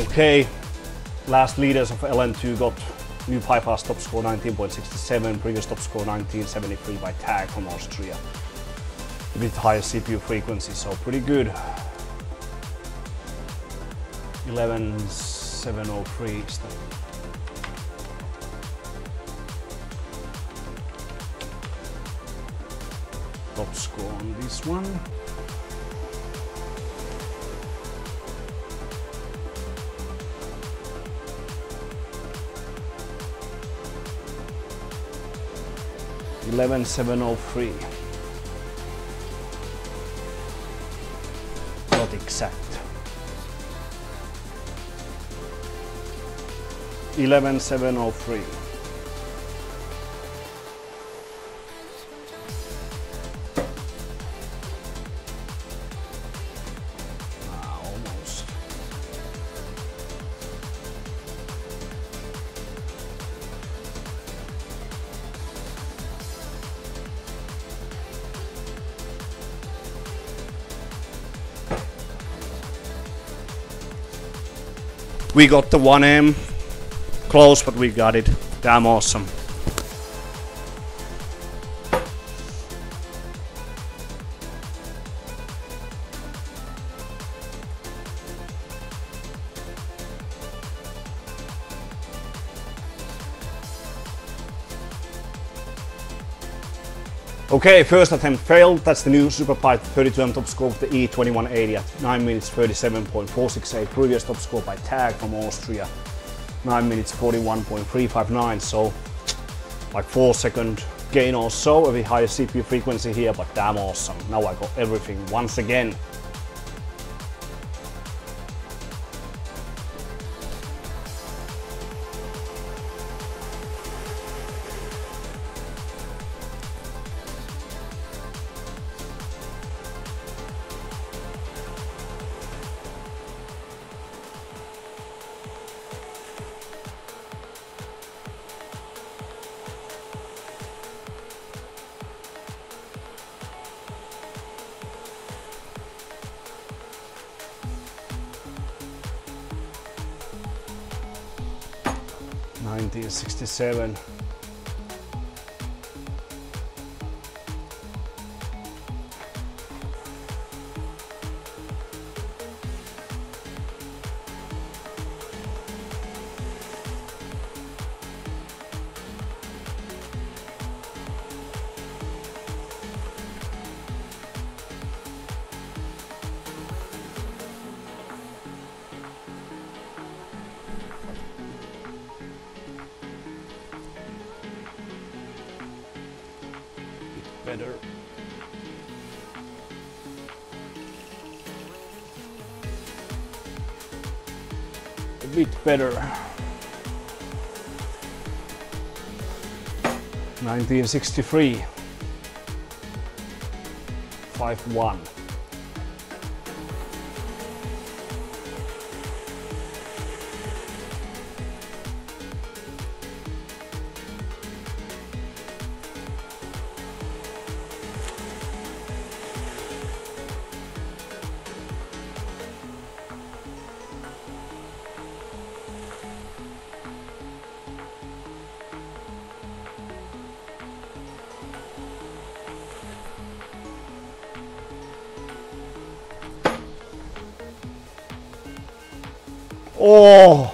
Okay, last leaders of LN2 got new PiFast top score 19.67, previous top score 19.73 by TAG from Austria. A bit higher CPU frequency, so pretty good. 11.703 is that. Top score on this one. $11,703. Not exact. 11,703. Almost. We got the 1M. Close, but we got it. Damn awesome. Okay, first attempt failed. That's the new SuperPipe 32M top score of the E2180 at 9 minutes 37.468. Previous top score by TAG from Austria. 9 minutes 41.359, so like 4-second gain or so, a bit higher CPU frequency here, but damn awesome. Now I got everything once again. Better. A bit better. 1963. 51. Oh!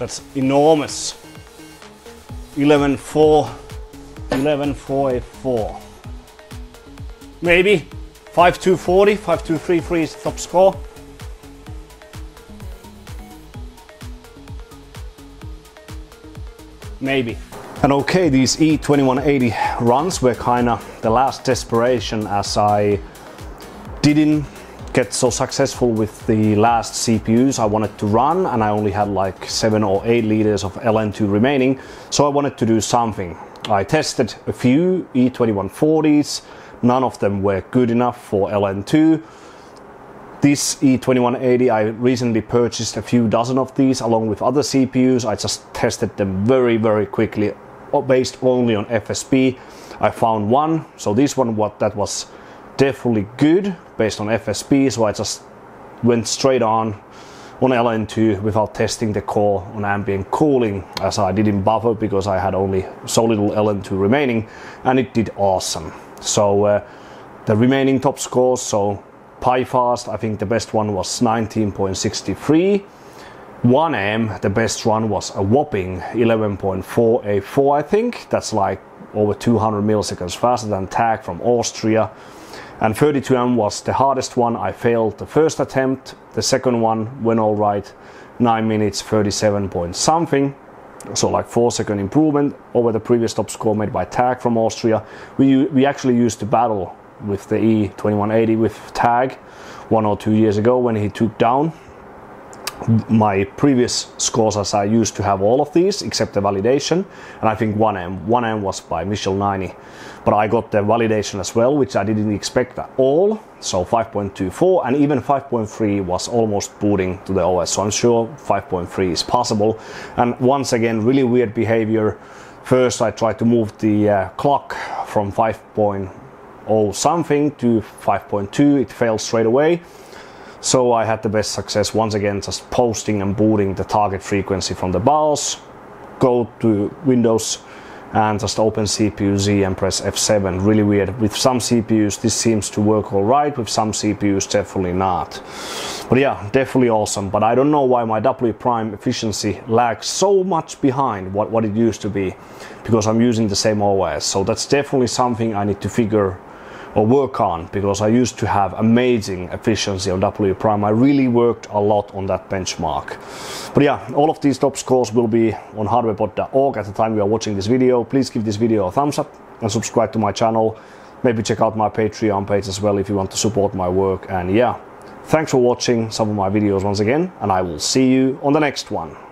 That's enormous. 11.484. Maybe 5240, 5233 is top score. Maybe. And okay, these E2180 runs were kinda the last desperation, as I didn't get so successful with the last CPUs I wanted to run, and I only had like 7 or 8 liters of LN2 remaining, so I wanted to do something. I tested a few E2140s, none of them were good enough for LN2. This E2180, I recently purchased a few dozen of these along with other CPUs. I just tested them very, very quickly based only on FSB. I found one, so this one that was definitely good based on FSB, so I just went straight on LN2 without testing the core on ambient cooling, as I did in buffer because I had only so little LN2 remaining, and it did awesome. So the remaining top scores, so PiFast, I think the best one was 19.63. 1M, the best one was a whopping 11.484, I think. That's like over 200 milliseconds faster than TAG from Austria. And 32M was the hardest one. I failed the first attempt. The second one went all right, 9 minutes 37 point something. So like 4-second improvement over the previous top score made by TAG from Austria. We actually used to battle with the E2180 with TAG 1 or 2 years ago when he took down my previous scores, as I used to have all of these except the validation, and I think 1M was by Michel Niny, but I got the validation as well, which I didn't expect at all. So 5.24, and even 5.3 was almost booting to the OS, so I'm sure 5.3 is possible. And once again, really weird behavior. First I tried to move the clock from 5.0 something to 5.2, it failed straight away. So I had the best success once again just posting and booting the target frequency from the BIOS, go to Windows and just open CPU-Z and press F7. Really weird. With some CPUs this seems to work all right, with some CPUs definitely not. But yeah, definitely awesome. But I don't know why my WPrime efficiency lags so much behind what it used to be, because I'm using the same OS. So that's definitely something I need to figure out or work on, because I used to have amazing efficiency on WPrime. I really worked a lot on that benchmark. But yeah, all of these top scores will be on hwbot.org at the time you are watching this video. Please give this video a thumbs up and subscribe to my channel. Maybe check out my Patreon page as well if you want to support my work. And yeah, thanks for watching some of my videos once again, and I will see you on the next one.